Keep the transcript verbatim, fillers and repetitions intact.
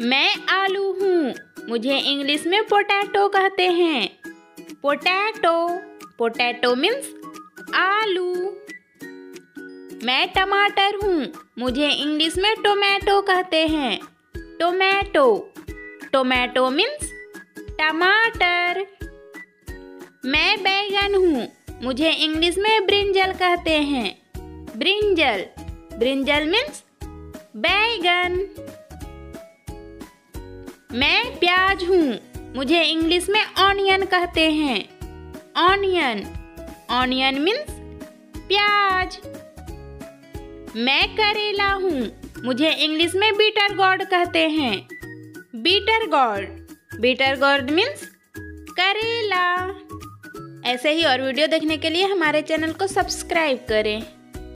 मैं आलू हूँ, मुझे इंग्लिश में पोटैटो कहते हैं। पोटैटो, पोटैटो मीन्स आलू। मैं टमाटर हूँ, मुझे इंग्लिश में टोमेटो कहते हैं। टोमेटो, टोमेटो मीन्स टमाटर। मैं बैंगन हूँ, मुझे इंग्लिश में ब्रिंजल कहते हैं। ब्रिंजल, ब्रिंजल मीन्स बैंगन। मैं प्याज हूँ, मुझे इंग्लिश में ऑनियन कहते हैं। ऑनियन, ऑनियन मीन्स प्याज। मैं करेला हूँ, मुझे इंग्लिश में बीटर गोर्ड कहते हैं। Bitter gourd, bitter gourd means करेला। ऐसे ही और वीडियो देखने के लिए हमारे चैनल को सब्सक्राइब करें।